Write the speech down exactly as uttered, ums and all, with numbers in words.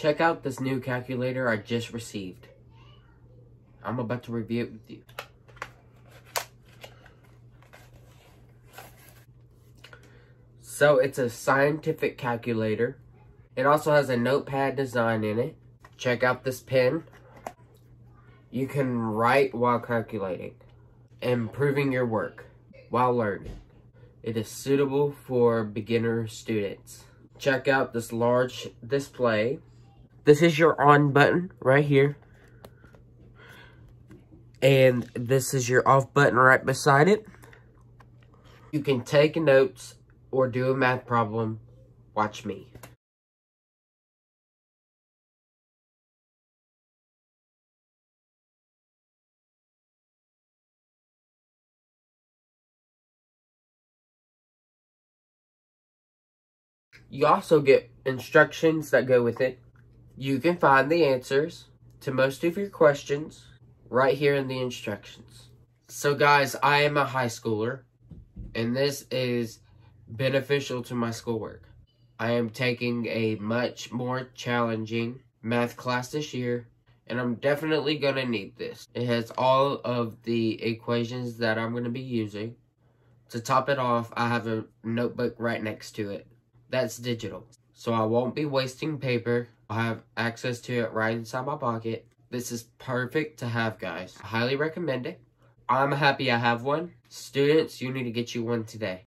Check out this new calculator I just received. I'm about to review it with you. So it's a scientific calculator. It also has a notepad design in it. Check out this pen. You can write while calculating, improving your work while learning. It is suitable for beginner students. Check out this large display. This is your on button right here. And this is your off button right beside it. You can take notes or do a math problem. Watch me. You also get instructions that go with it. You can find the answers to most of your questions right here in the instructions. So guys, I am a high schooler, and this is beneficial to my schoolwork. I am taking a much more challenging math class this year, and I'm definitely gonna need this. It has all of the equations that I'm gonna be using. To top it off, I have a notebook right next to it. That's digital, so I won't be wasting paper. I'll have access to it right inside my pocket. This is perfect to have, guys. I highly recommend it. I'm happy I have one. Students, you need to get you one today.